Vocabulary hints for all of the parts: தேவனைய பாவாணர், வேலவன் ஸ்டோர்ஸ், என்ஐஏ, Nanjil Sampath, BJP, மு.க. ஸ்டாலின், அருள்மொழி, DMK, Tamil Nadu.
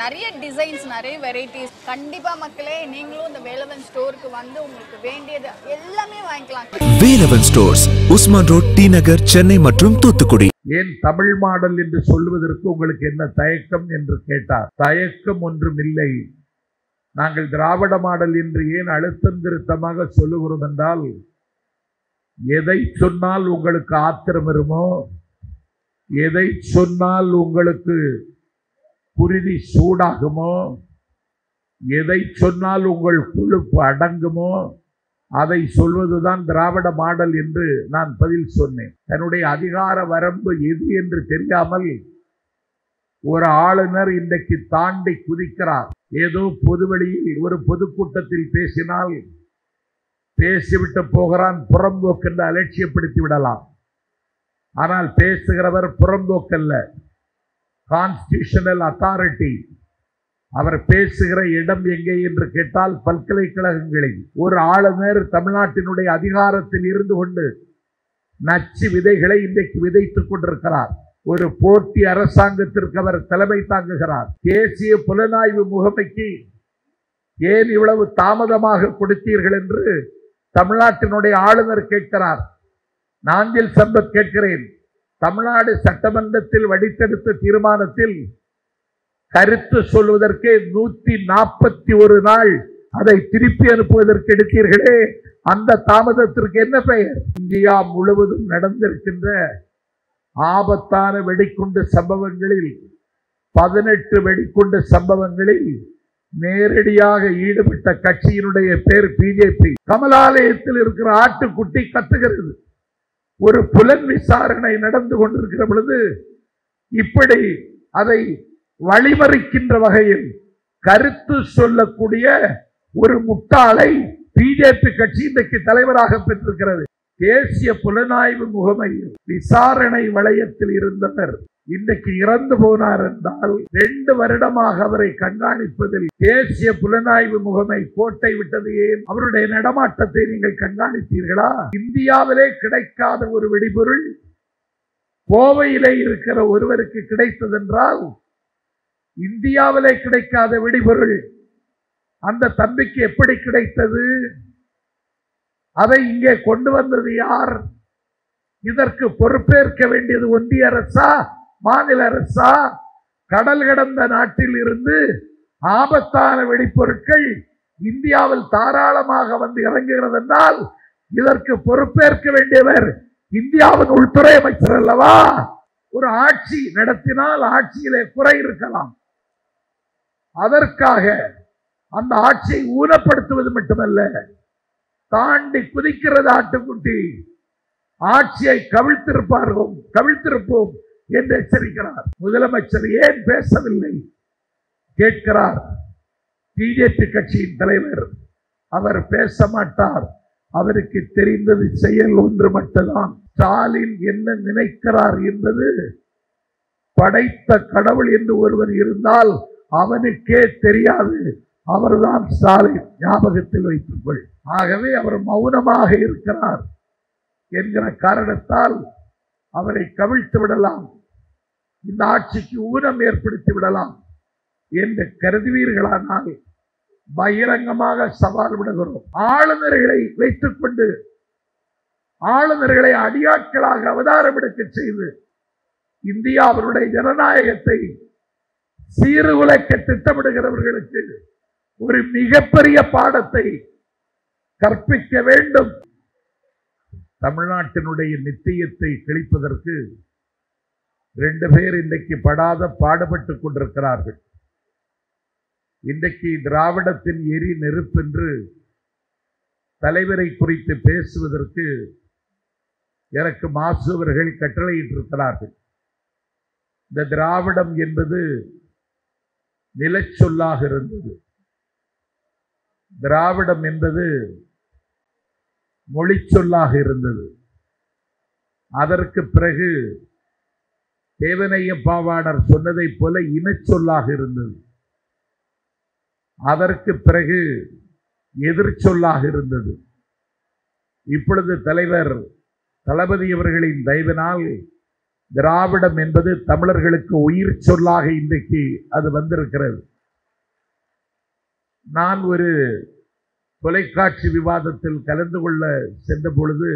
நிறைய டிசைன்ஸ் நிறைய வெரைட்டிஸ் கண்டிப்பா மக்களே நீங்களும் இந்த வேலவன் ஸ்டோருக்கு வந்து உங்களுக்கு வேண்டியது எல்லாமே வாங்கிக்கலாம். வேலவன் ஸ்டோர்ஸ் Usman road, D Nagar, Chennai மற்றும் தூத்துக்குடி. ஏன் தமிழ் மாடல் என்று சொல்வதற்கு உங்களுக்கு என்ன தயக்கம் என்று கேட்டார். தயக்கம் ஒன்றும் இல்லை. நாங்கள் திராவிட மாடல் என்று ஏன் அழுத்தம் திருத்தமாக சொல்லுகிறோம் என்றால், எதை சொன்னால் உங்களுக்கு ஆத்திரம் வருமோ, எதை சொன்னால் உங்களுக்கு குருதி சூடாகுமோ, எதை சொன்னால் உங்கள் கொழுப்பு அடங்குமோ, அதை சொல்வதுதான் திராவிட மாடல் என்று நான் பதில் சொன்னேன். தன்னுடைய அதிகார வரம்பு எது என்று தெரியாமல் ஒரு ஆளுநர் இன்றைக்கு தாண்டி குதிக்கிறார். ஏதோ பொதுவெளியில் ஒரு பொதுக்கூட்டத்தில் பேசினால் பேசிவிட்டு போகிறான், புறம்போக்கென்று அலட்சியப்படுத்தி விடலாம். ஆனால் பேசுகிறவர் புறம்போக்கல்ல, கான்ஸ்டியூஷனல் அத்தாரிட்டி. அவர் பேசுகிற இடம் எங்கே என்று கேட்டால் பல்கலைக்கழகங்களில். ஒரு ஆளுநர் தமிழ்நாட்டினுடைய அதிகாரத்தில் இருந்து கொண்டு நச்சு விதைகளை இன்றைக்கு விதைத்துக் கொண்டிருக்கிறார். ஒரு போட்டி அரசாங்கத்திற்கு அவர் தலைமை தாங்குகிறார். தேசிய புலனாய்வு முகமைக்கு ஏன் இவ்வளவு தாமதமாக கொடுத்தீர்கள் என்று தமிழ்நாட்டினுடைய ஆளுநர் கேட்கிறார். நாஞ்சில் சம்பத் கேட்கிறேன், தமிழ்நாடு சட்டமன்றத்தில் வடித்தெடுத்த தீர்மானத்தில் கருத்து சொல்வதற்கே 141 நாள், அதை திருப்பி அனுப்புவதற்கு எடுத்தீர்களே, அந்த தாமதத்திற்கு என்ன பெயர்? இந்தியா முழுவதும் நடந்திருக்கின்ற ஆபத்தான வெடிக்குண்டு சம்பவங்களில் 18 வெடிக்குண்டு சம்பவங்களில் நேரடியாக ஈடுபட்ட கட்சியினுடைய பேர் பிஜேபி. கமலாலயத்தில் இருக்கிற ஆட்டுக்குட்டி கத்துகிறது. ஒரு புலன் விசாரணை நடந்து கொண்டிருக்கிற பொழுது இப்படி அதை வழிமறிக்கின்ற வகையில் கருத்து சொல்லக்கூடிய ஒரு முட்டாளை பிஜேபி கட்சி இன்றைக்கு தலைவராக பெற்றிருக்கிறது. தேசிய புலனாய்வு முகமையில் விசாரணை வளையத்தில் இருந்தவர் இன்றைக்கு இறந்து போனார் என்றால் 2 வருடமாக அவரை கண்காணிப்பதில் தேசிய புலனாய்வு முகமை கோட்டை விட்டது. ஏன் அவருடைய நடமாட்டத்தை நீங்கள் கண்காணித்தீர்களா? இந்தியாவிலே கிடைக்காத ஒரு வெடிபொருள் கோவையிலே இருக்கிற ஒருவருக்கு கிடைத்ததென்றால், இந்தியாவிலே கிடைக்காத வெடிபொருள் அந்த தம்பிக்கு எப்படி கிடைத்தது? அதை இங்கே கொண்டு வந்தது யார்? இதற்கு பொறுப்பேற்க வேண்டியது ஒன்றிய அரசா, மாநில அரசா? கடல் கடந்த நாட்டில் இருந்து ஆபத்தான வெடிப்பொருட்கள் இந்தியாவில் தாராளமாக வந்து இறங்குகிறது என்றால் இதற்கு பொறுப்பேற்க வேண்டியவர் இந்தியாவின் உள்துறை அமைச்சர் அல்லவா? ஒரு ஆட்சி நடத்தினால் ஆட்சியிலே குறை இருக்கலாம். அதற்காக அந்த ஆட்சியை ஊனப்படுத்துவது மட்டுமல்ல, தாண்டி குதிக்கிறது ஆட்டுக்குட்டி, ஆட்சியை கவிழ்த்திருப்போம் என்று எச்சரிக்கிறார். முதலமைச்சர் ஏன் பேசவில்லை கேட்கிறார் பிஜேபி கட்சியின் தலைவர். அவர் பேச மாட்டார். அவருக்கு தெரிந்தது செயல் ஒன்று மட்டும்தான். ஸ்டாலின் என்ன நினைக்கிறார் என்பது படைத்த கடவுள் என்று ஒருவர் இருந்தால் அவனுக்கே தெரியாது. அவர்தான் ஸ்டாலின், ஞாபகத்தில் வைத்துக்கொள். ஆகவே அவர் மௌனமாக இருக்கிறார் என்கிற காரணத்தால் அவரை கவிழ்த்து விடலாம், இந்த ஆட்சிக்கு ஊனம் ஏற்படுத்தி விடலாம் என்று கருதுவீர்களானால் பகிரங்கமாக சவால் விடுகிறோம். ஆளுநர்களை வைத்துக் கொண்டு ஆளுநர்களை அடியாட்களாக அவதாரம் எடுக்க செய்து இந்தியாவினுடைய ஜனநாயகத்தை சீர்குலைக்க திட்டமிடுகிறவர்களுக்கு ஒரு மிகப்பெரிய பாடத்தை கற்பிக்க வேண்டும். தமிழ்நாட்டினுடைய நித்தியத்தை கிழிப்பதற்கு 2 பேர் இன்றைக்கு படாத பாடுபட்டு கொண்டிருக்கிறார்கள். இன்றைக்கு திராவிடத்தின் எரி நெருப்பென்று தலைவரை குறித்து பேசுவதற்கு எனக்கு மாசுவர்கள் கட்டளையிட்டிருக்கிறார்கள். இந்த திராவிடம் என்பது நிலச்சொல்லாக இருந்தது. திராவிடம் என்பது மொழி சொல்லாக இருந்தது. அதற்கு பிறகு தேவனைய பாவாணர் சொன்னதைப் போல இனச்சொல்லாக இருந்தது. அதற்கு பிறகு எதிர்ச்சொல்லாக இருந்தது. இப்பொழுது தலைவர் தளபதி அவர்களின் தயவினால் திராவிடம் என்பது தமிழர்களுக்கு உயிர் சொல்லாக இன்றைக்கு அது வந்திருக்கிறது. நான் ஒரு தொலைக்காட்சி விவாதத்தில் கலந்து கொள்ள சென்ற பொழுது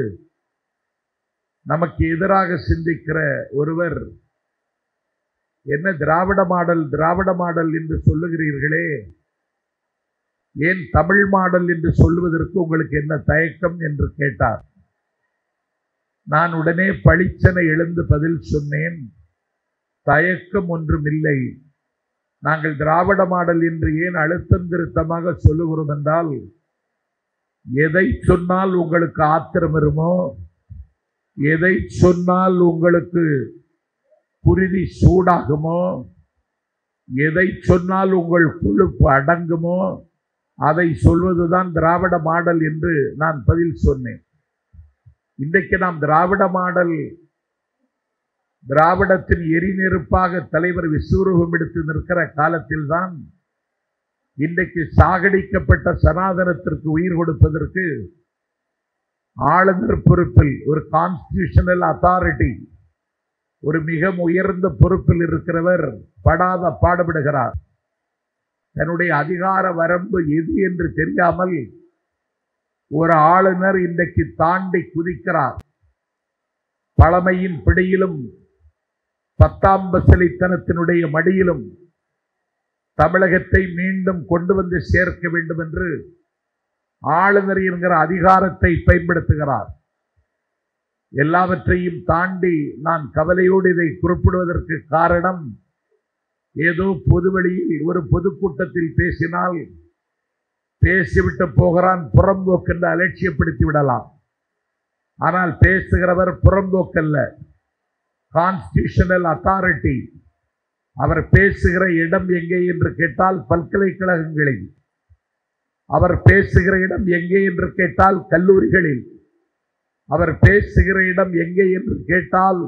நமக்கு எதிராக சிந்திக்கிற ஒருவர், என்ன திராவிட மாடல் என்று சொல்லுகிறீர்களே, ஏன் தமிழ் மாடல் என்று சொல்லுவதற்கு உங்களுக்கு என்ன தயக்கம் என்று கேட்டார். நான் உடனே பளிச்சென எழுந்து பதில் சொன்னேன், தயக்கம் ஒன்றுமில்லை. நாங்கள் திராவிட மாடல் என்று ஏன் அழுத்தம் திருத்தமாக சொல்லுகிறோம் என்றால், எதை சொன்னால் உங்களுக்கு ஆத்திரம் வருமோ, எதை சொன்னால் உங்களுக்கு குருதி சூடாகுமோ, எதை சொன்னால் உங்கள் கொழுப்பு அடங்குமோ, அதை சொல்வதுதான் திராவிட மாடல் என்று நான் பதில் சொன்னேன். இன்றைக்கு நாம் திராவிட மாடல், திராவிடத்தின் எரிநெருப்பாக தலைவர் விஸ்வரூபம் எடுத்து நிற்கிற காலத்தில்தான் இன்றைக்கு சாகடிக்கப்பட்ட சனாதனத்திற்கு உயிர் கொடுப்பதற்கு ஆளுநர் பொறுப்பில் ஒரு கான்ஸ்டிடியூஷனல் அத்தாரிட்டி, ஒரு மிக உயர்ந்த பொறுப்பில் இருக்கிறவர் படாத பாடுபடுகிறார். தன்னுடைய அதிகார வரம்பு எது என்று தெரியாமல் ஒரு ஆளுநர் இன்றைக்கு தாண்டி குதிக்கிறார். பழமையின் பிடியிலும் பத்தாம் பசலித்தனத்தினுடைய மடியிலும் தமிழகத்தை மீண்டும் கொண்டு வந்து சேர்க்க வேண்டும் என்று ஆளுநர் என்கிற அதிகாரத்தை பயன்படுத்துகிறார். எல்லாவற்றையும் தாண்டி நான் கவலையோடு இதை குறிப்பிடுவதற்கு காரணம், ஏதோ பொதுவெளியில் ஒரு பொதுக்கூட்டத்தில் பேசினால் பேசிவிட்டு போகிறான் புறம்போக்கென்று அலட்சியப்படுத்தி விடலாம். ஆனால் பேசுகிறவர் புறம்போக்கல்ல, கான்ஸ்டிடியூஷனல் அத்தாரிட்டி. அவர் பேசுகிற இடம் எங்கே என்று கேட்டால் பல்கலைக்கழகங்களில், அவர் பேசுகிற இடம் எங்கே என்று கேட்டால் கல்லூரிகளில், அவர் பேசுகிற இடம் எங்கே என்று கேட்டால்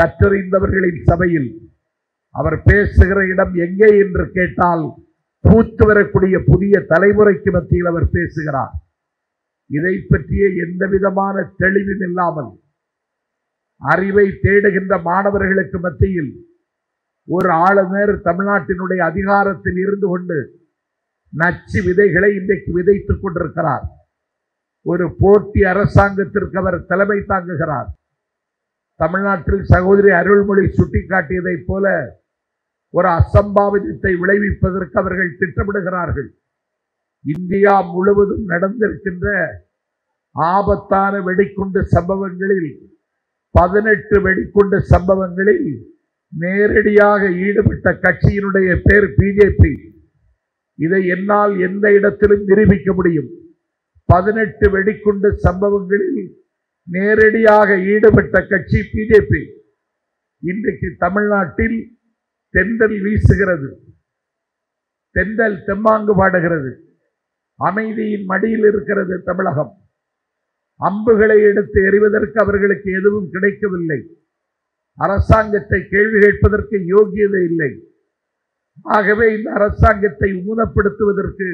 கற்றறிந்தவர்களின் சபையில், அவர் பேசுகிற இடம் எங்கே என்று கேட்டால் பூத்து வரக்கூடிய புதிய தலைமுறைக்கு மத்தியில் அவர் பேசுகிறார். இதை பற்றிய எந்த விதமான தெளிவும் இல்லாமல் அறிவை தேடுகின்ற மாணவர்களுக்கு மத்தியில் ஒரு ஆளுநர் தமிழ்நாட்டினுடைய அதிகாரத்தில் இருந்து கொண்டு நச்சு விதைகளை இன்றைக்கு விதைத்துக் கொண்டிருக்கிறார். ஒரு போட்டி அரசாங்கத்திற்கு அவர் தலைமை தாங்குகிறார். தமிழ்நாட்டில் சகோதரி அருள்மொழி சுட்டிக்காட்டியதைப் போல ஒரு அசம்பாவிதத்தை விளைவிப்பதற்கு அவர்கள் திட்டமிடுகிறார்கள். இந்தியா முழுவதும் நடந்திருக்கின்ற ஆபத்தான வெடிக்குண்டு சம்பவங்களில் 18 வெடிக்குண்டு சம்பவங்களில் நேரடியாக ஈடுபட்ட கட்சியினுடைய பேர் பிஜேபி. இதை என்னால் எந்த இடத்திலும் நிரூபிக்க முடியும். 18 வெடிக்குண்டு சம்பவங்களில் நேரடியாக ஈடுபட்ட கட்சி பிஜேபி. இன்றைக்கு தமிழ்நாட்டில் தென்றல் வீசுகிறது, தென்றல் தெம்மாங்கு பாடுகிறது, அமைதியின் மடியில் இருக்கிறது தமிழகம். அம்புகளை எடுத்து எறிவதற்கு அவர்களுக்கு எதுவும் கிடைக்கவில்லை. அரசாங்கத்தை கேள்வி கேட்பதற்கு யோகியதை இல்லை. ஆகவே இந்த அரசாங்கத்தை ஊனப்படுத்துவதற்கு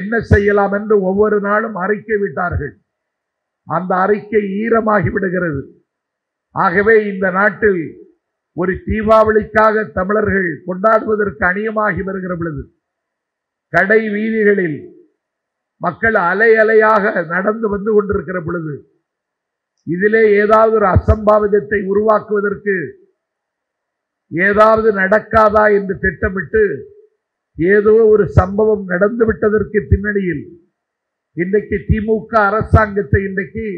என்ன செய்யலாம் என்று ஒவ்வொரு நாளும் அறிக்கை விட்டார்கள். அந்த அறிக்கை ஈரமாகிவிடுகிறது. ஆகவே இந்த நாட்டில் ஒரு தீபாவளிக்காக தமிழர்கள் கொண்டாடுவதற்கு அணியமாகி வருகிற பொழுது கடை வீதிகளில் மக்கள் அலை அலையாக நடந்து வந்து கொண்டிருக்கிற பொழுது இதிலே ஏதாவது ஒரு அசம்பாவிதத்தை உருவாக்குவதற்கு ஏதாவது நடக்காதா என்று திட்டமிட்டு ஏதோ ஒரு சம்பவம் நடந்துவிட்டதற்கு பின்னணியில் இன்றைக்கு திமுக அரசாங்கத்தை இன்றைக்கு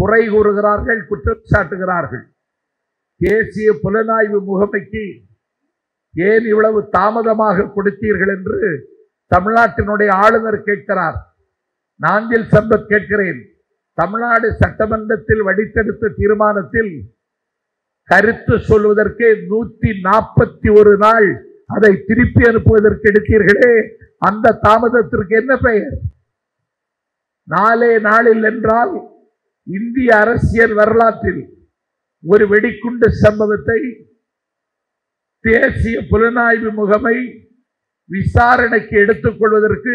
குறை கூறுகிறார்கள், குற்றம் சாட்டுகிறார்கள். தேசிய புலனாய்வு முகமைக்கு ஏன் இவ்வளவு தாமதமாக கொடுத்தீர்கள் என்று தமிழ்நாட்டினுடைய ஆளுநர் கேட்கிறார். நாஞ்சில் சம்பத் கேட்கிறேன், தமிழ்நாடு சட்டமன்றத்தில் வடித்தெடுத்த தீர்மானத்தில் கருத்து சொல்வதற்கு 141 நாள் அதை திருப்பி அனுப்புவதற்கு எடுத்தீர்களே, அந்த தாமதத்திற்கு என்ன பெயர்? 4 நாளில் என்றால் இந்திய அரசியல் வரலாற்றில் ஒரு வெடிக்குண்டு சம்பவத்தை தேசிய புலனாய்வு முகமை விசாரணைக்கு எடுத்துக்கொள்வதற்கு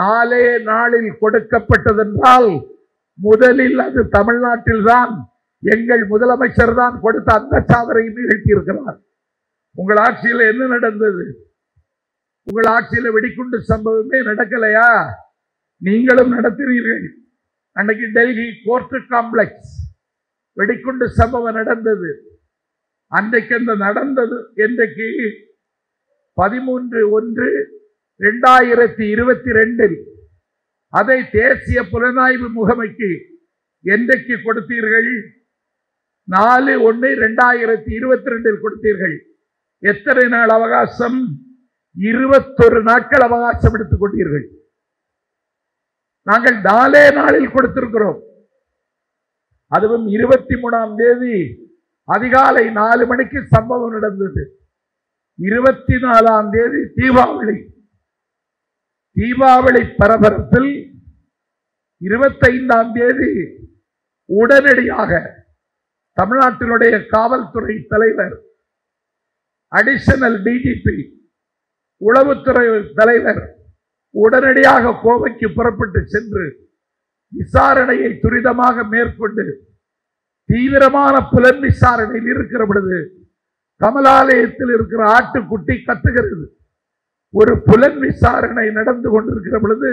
4 நாளில் கொடுக்கப்பட்டதென்றால் முதலில் அது தமிழ்நாட்டில்தான் எங்கள் முதலமைச்சர் தான் கொடுத்த அந்த சாதனையை நிகழ்த்தியிருக்கிறார். உங்கள் ஆட்சியில் என்ன நடந்தது? உங்கள் ஆட்சியில் வெடிகுண்டு சம்பவமே நடக்கலையா? நீங்களும் நடத்தினீர்கள். அன்னைக்கு டெல்லி கோர்ட்டு காம்ப்ளெக்ஸ் வெடிகுண்டு சம்பவம் நடந்தது. அன்றைக்கு அந்த நடந்தது இன்றைக்கு 13/1/2022 அதை தேசிய புலனாய்வு முகமைக்கு என்றைக்கு கொடுத்தீர்கள்? 4/1/2022 கொடுத்தீர்கள். எத்தனை நாள் அவகாசம்? 21 நாட்கள் அவகாசம் எடுத்துக் கொண்டீர்கள். நாங்கள் 4 நாளில் கொடுத்திருக்கிறோம். அதுவும் 23ஆம் தேதி அதிகாலை 4 மணிக்கு சம்பவம் நடந்தது. 24ஆம் தேதி தீபாவளி. தீபாவளி பரபரப்பில் 25ஆம் தேதி உடனடியாக தமிழ்நாட்டினுடைய காவல்துறை தலைவர், அடிஷனல் டிஜிபி, உளவுத்துறை தலைவர் உடனடியாக கோவைக்கு புறப்பட்டு சென்று விசாரணையை துரிதமாக மேற்கொண்டு தீவிரமான புலன் விசாரணையில் இருக்கிற பொழுது கமலாலயத்தில் இருக்கிற ஆட்டுக்குட்டி கத்துகிறது. ஒரு புலன் விசாரணை நடந்து கொண்டிருக்கிற பொழுது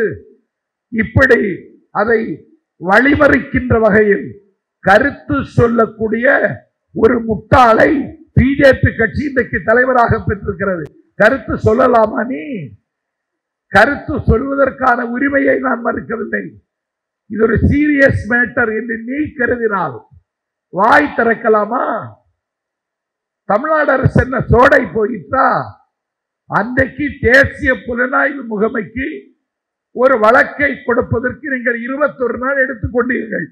இப்படி அதை வழிமறிக்கின்ற வகையில் கருத்து சொல்லக்கூடிய ஒரு முட்டாளை பிஜேபி கட்சி இன்றைக்கு தலைவராக பெற்றிருக்கிறது. கருத்து சொல்லலாமா? நீ கருத்து சொல்வதற்கான உரிமையை நான் மறுக்கவில்லை. இது ஒரு சீரியஸ் மேட்டர் என்று நீ கருதினால் வாய் திறக்கலாமா? தமிழ்நாடு அரசு என்ன சோடை போயிட்டா? அன்றைக்கு தேசிய புலனாய்வு முகமைக்கு ஒரு வழக்கை கொடுப்பதற்கு நீங்கள் 21 நாள் எடுத்துக்கொண்டீர்கள்.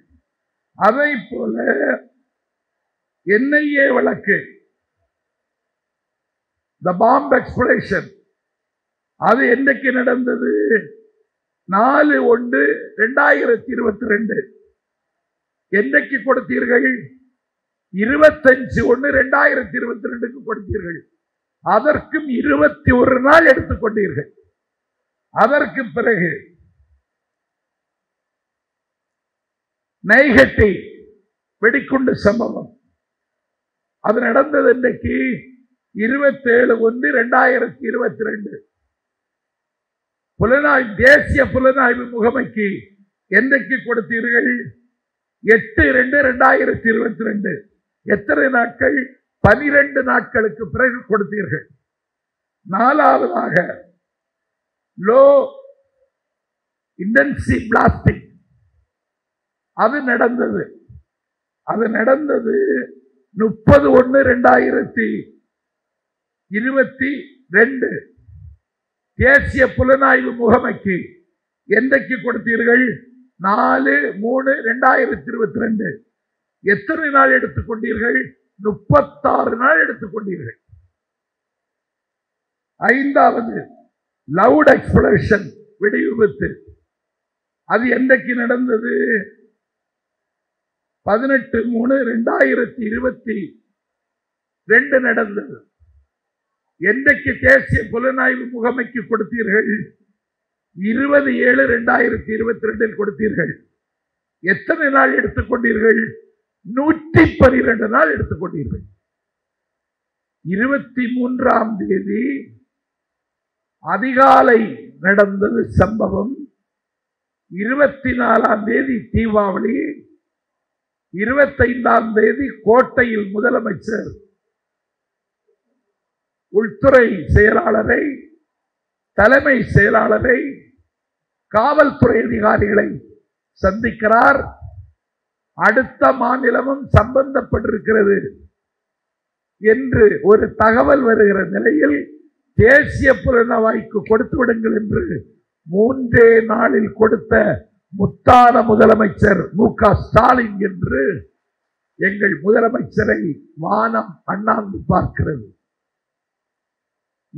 அதை போல என்ஐஏ வழக்கு, தி பாம்ப் எக்ஸ்ப்ளோஷன், அது என்னைக்கு நடந்தது? 4/1/2022 என்னைக்கு கொடுத்தீர்கள்? 25/1/2022 கொடுத்தீர்கள். அதற்கும் 21 நாள் எடுத்துக்கொண்டீர்கள். அதற்கு பிறகு நைகட்டி வெடிகுண்டு சம்பவம் அது நடந்தது இன்றைக்கு 27/1/2022 புலனாய்வு தேசிய புலனாய்வு முகமைக்கு என்றைக்கு கொடுத்தீர்கள்? 8/2/2022 எத்தனை நாட்கள்? 12 நாட்களுக்கு பிறகு கொடுத்தீர்கள். 4வதாக லோ இன்டென்சி பிளாஸ்டிக் அது நடந்தது. அது நடந்தது 30/1/2022 தேசிய புலனாய்வு முகமைக்கு என்றைக்கு கொடுத்தீர்கள்? 4/3/2022 எத்தனை நாள் எடுத்துக்கொண்டீர்கள்? 36 நாள் எடுத்துக்கொண்டீர்கள். 5வது லவுட் எக்ஸ்பிளேஷன் வெடி விபத்து அது என்றைக்கு நடந்தது? 18/3/2022 நடந்தது. என்றைக்கு தேசிய புலனாய்வு முகமைக்கு கொடுத்தீர்கள்? 20/7/2022 கொடுத்தீர்கள். எத்தனை நாள் எடுத்துக்கொண்டீர்கள்? 112 நாள் எடுத்துக்கொண்டீர்கள். 23ஆம் தேதி அதிகாலை நடந்தது சம்பவம். 24ஆம் தேதி தீபாவளி. 25ஆம் தேதி கோட்டையில் முதலமைச்சர் உள்துறை செயலாளரை, தலைமை செயலாளரை, காவல்துறை அதிகாரிகளை சந்திக்கிறார். அடுத்த மாநிலமும் சம்பந்தப்பட்டிருக்கிறது என்று ஒரு தகவல் வருகிற நிலையில் தேசிய புலனாய்வுக்கு கொடுத்து விடுங்கள் என்று 3 நாளில் கொடுத்த முத்தான முதலமைச்சர் மு.க. ஸ்டாலின் என்று எங்கள் முதலமைச்சரை வானம் அண்ணாந்து பார்க்கிறது.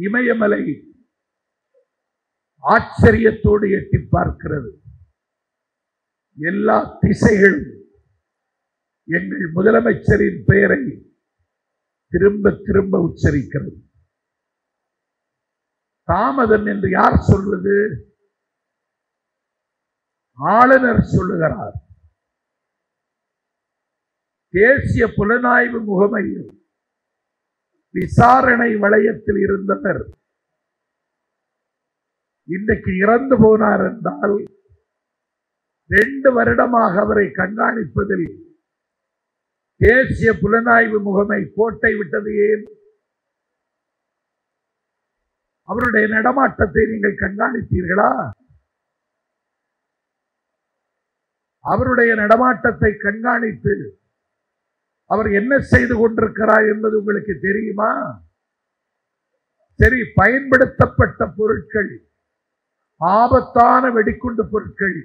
இமயமலை ஆச்சரியத்தோடு எட்டி பார்க்கிறது. எல்லா திசைகளும் எங்கள் முதலமைச்சரின் பெயரை திரும்ப திரும்ப உச்சரிக்கிறது. தாமதம் என்று யார் சொல்வது? ஆளுநர் சொல்லுகிறார். தேசிய புலனாய்வு முகமையில் விசாரணை வளையத்தில் இருந்தவர் இன்றைக்கு இறந்து போனார் என்றால் 2 வருடமாக அவரை கண்காணிப்பதில் தேசிய புலனாய்வு முகமை கோட்டை விட்டது ஏன்? அவருடைய நடமாட்டத்தை நீங்கள் கண்காணித்தீர்களா? அவருடைய நடமாட்டத்தை கண்காணித்து அவர் என்ன செய்து கொண்டிருக்கிறார் என்பது உங்களுக்கு தெரியுமா? சரி, பயன்படுத்தப்பட்ட பொருட்கள், ஆபத்தான வெடிக்குண்டு பொருட்கள்,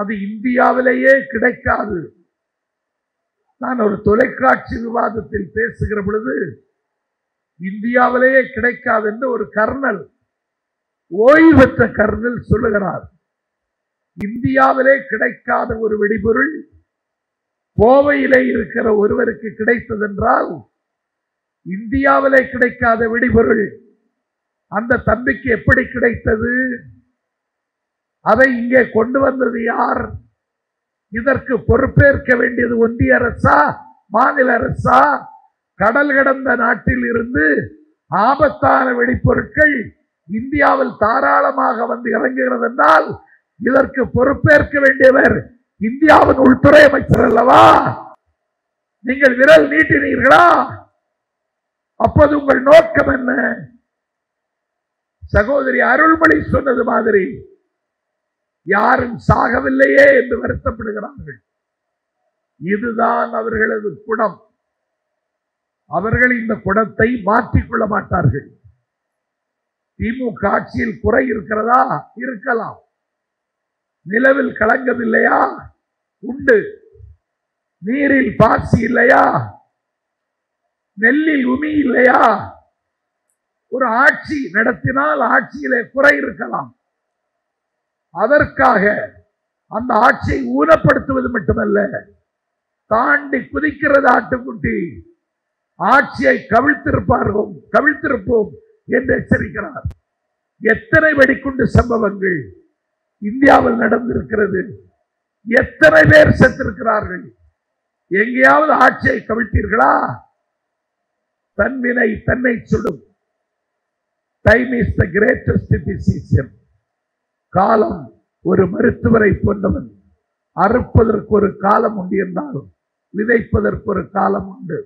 அது இந்தியாவிலேயே கிடைக்காது. நான் ஒரு தொலைக்காட்சி விவாதத்தில் பேசுகிற பொழுது இந்தியாவிலேயே கிடைக்காது என்று ஒரு கர்னல், ஓய்வு பெற்ற கர்னல் சொல்லுகிறார். இந்தியாவிலே கிடைக்காத ஒரு வெடிபொருள் கோவையிலே இருக்கிற ஒருவருக்கு கிடைத்ததென்றால் இந்தியாவிலே கிடைக்காத வெடிபொருள் அந்த தம்பிக்கு எப்படி கிடைத்தது? அதை இங்கே கொண்டு வந்தது யார்? இதற்கு பொறுப்பேற்க வேண்டியது ஒன்றிய அரசா, மாநில அரசா? கடல் கடந்த நாட்டில் இருந்து ஆபத்தான வெடிப்பொருட்கள் இந்தியாவில் தாராளமாக வந்து இறங்குகிறது என்றால் இதற்கு பொறுப்பேற்க வேண்டியவர் இந்தியாவின் உள்துறை அமைச்சர் அல்லவா? நீங்கள் விரல் நீட்டினீர்களா? அப்போது உங்கள் நோக்கம் என்ன? சகோதரி அருள்மொழி சொன்னது மாதிரி யாரும் சாகவில்லையே என்று வருத்தப்படுகிறார்கள். இதுதான் அவர்களது குணம். அவர்கள் இந்த குணத்தை மாற்றிக்கொள்ள மாட்டார்கள். திமுக ஆட்சியில் குறை இருக்கிறதா? இருக்கலாம். நிலவில் கலங்கம் இல்லையா? உண்டு. நீரில் பாசி இல்லையா? நெல்லில் உமி இல்லையா? ஒரு ஆட்சி நடத்தினால் ஆட்சியிலே குறை இருக்கலாம். அதற்காக அந்த ஆட்சியை ஊனப்படுத்துவது மட்டுமல்ல, தாண்டி குதிக்கிறது ஆட்டுக்குட்டி, ஆட்சியை கவிழ்த்திருப்போம் என்று எச்சரிக்கிறார். எத்தனை வெடிக்குண்டு சம்பவங்கள் இந்தியாவில் நடந்திருக்கிறது? எத்தனை பேர் செத்திருக்கிறார்கள்? எங்கேயாவது ஆட்சியை கவிழ்த்தீர்களா? தன்வினை தன்னை சுடும். Time is the greatest decision. காலம் ஒரு மருத்துவரை போன்றவன். அறுப்பதற்கு ஒரு காலம் உண்டு என்றால் விதைப்பதற்கு ஒரு காலம் உண்டு.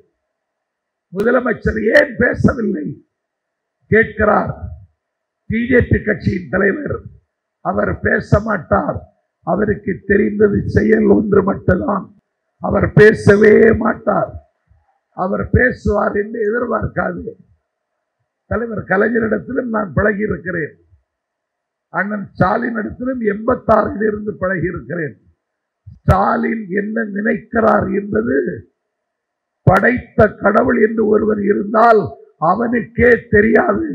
முதலமைச்சர் ஏன் பேசவில்லை கேட்கிறார் பிஜேபி கட்சியின் தலைவர். அவர் பேச மாட்டார். அவருக்கு தெரிந்தது செயல் ஒன்று மட்டும்தான். அவர் பேசவே மாட்டார். அவர் பேசுவார் என்று எதிர்பார்க்காது. தலைவர் கலைஞரிடத்திலும் நான் பழகி இருக்கிறேன். அண்ணன் ஸ்டாலின் இடத்திலும் 86லிருந்து பழகி இருக்கிறேன். ஸ்டாலின் என்ன நினைக்கிறார் என்பது படைத்த கடவுள் என்று ஒருவர் இருந்தால் அவனுக்கே தெரியாது.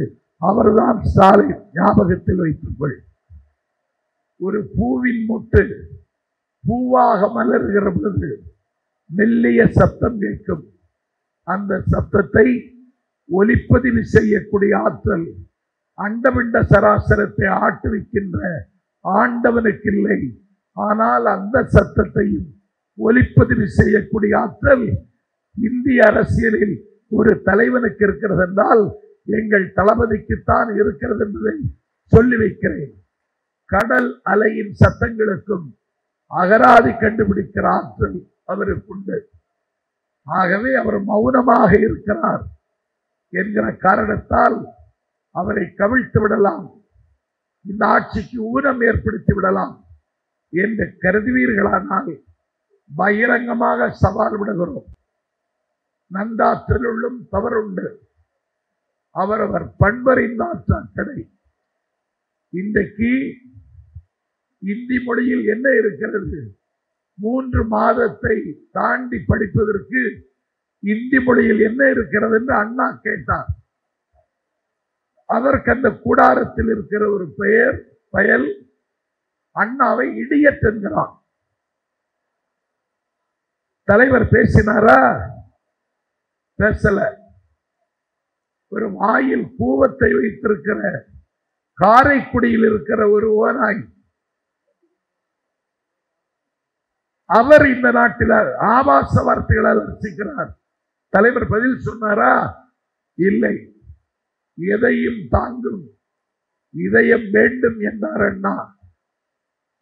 அவர்தான் ஸ்டாலின். ஞாபகத்தில் வைத்துக்கொள். ஒரு பூவின் முட்டு பூவாக மலர்கிற பொழுது மெல்லிய சப்தம் கேட்கும். அந்த சப்தத்தை ஒலிப்பதிவு செய்யக்கூடிய ஆற்றல் அண்டவிண்ட சராசரத்தை ஆட்டுவிக்கின்ற ஆண்டவனுக்கு இல்லை. ஆனால் அந்த சத்தத்தையும் ஒலிப்பதிவு செய்யக்கூடிய ஆற்றல் இந்திய அரசியலில் ஒரு தலைவனுக்கு இருக்கிறது என்றால் எங்கள் தளபதிக்குத்தான் இருக்கிறது என்பதை சொல்லி வைக்கிறேன். கடல் அலையின் சத்தங்களுக்கும் அகராதி கண்டுபிடிக்கிற ஆற்றல் அவருக்குண்டு. ஆகவே அவர் மௌனமாக இருக்கிறார் என்கிற காரணத்தால் அவரை கவிழ்த்து விடலாம், இந்த ஆட்சிக்கு ஊனம் ஏற்படுத்தி விடலாம் என்று கருதுவீர்களானால் பகிரங்கமாக சவால் விடுகிறோம். நந்தாற்றலுள்ளும் தவறுண்டு. அவரவர் பண்பறிந்த ஆற்றாக்கடை. இன்றைக்கு இந்தி மொழியில் என்ன இருக்கிறது? 3 மாதத்தை தாண்டி படிப்பதற்கு இந்தி மொழியில் என்ன இருக்கிறது என்று அண்ணா கேட்டார். அதற்கு அந்த கூடாரத்தில் இருக்கிற ஒரு பயல் அண்ணாவை இடியட் என்கிறான். தலைவர் பேசினாரா? பேசல. ஒரு வாயில் கூவத்தை வைத்திருக்கிற காரைக்குடியில் இருக்கிற ஒரு ஓனாய் அவர் இந்த நாட்டில் ஆபாச வார்த்தைகளால் ரசிக்கிறார். தலைவர் பதில் சொன்னாரா? இல்லை. எதையும் தாங்கும் இதயம் வேண்டும் என்றார் அண்ணா.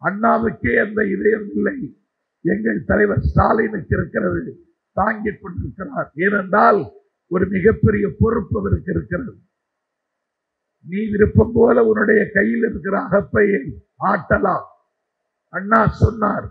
அண்ணாவுக்கே அந்த இதயம் இல்லை, எங்கள் தலைவர் ஸ்டாலினுக்கு இருக்கிறது, தாங்கிக் கொண்டிருக்கிறார். ஏனென்றால் ஒரு மிகப்பெரிய பொறுப்பு அவருக்கு இருக்கிறது. நீ விருப்பம் போல உன்னுடைய கையில் இருக்கிற அகப்பையை ஆட்டலாம். அண்ணா சொன்னார்,